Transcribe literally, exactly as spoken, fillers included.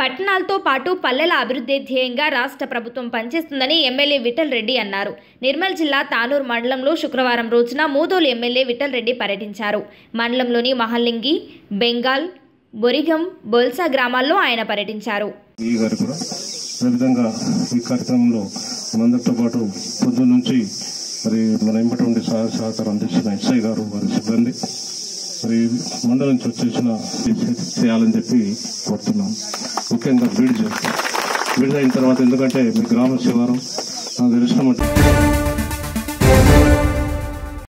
పట్టణాలతో పాటు పల్లెల అభివృద్ధి ధ్యేయంగా రాష్ట్ర ప్రభుత్వం పనిచేస్తుందని ఎమ్మెల్యే విఠల్ రెడ్డి అన్నారు. నిర్మల్ జిల్లా తానూరు మండలంలో శుక్రవారం రోజున మూదోలు ఎమ్మెల్యే విఠల్ రెడ్డి పర్యటించారు. మండలంలోని మహాలింగి, బెంగాల్, బొరిగం, బోల్సా గ్రామాల్లో ఆయన పర్యటించారు. మరి మన ఇంపటి ఉండే సహాయ సహకారం అందిస్తున్న ఎస్ఐ గారు వారి సిబ్బంది మరి మండలం నుంచి వచ్చేసిన చేయాలని చెప్పి కోరుతున్నాం. ముఖ్యంగా బిల్డ్ బిల్డ్ అయిన తర్వాత, ఎందుకంటే మీ గ్రామ శివారు నాకు తెలిసిన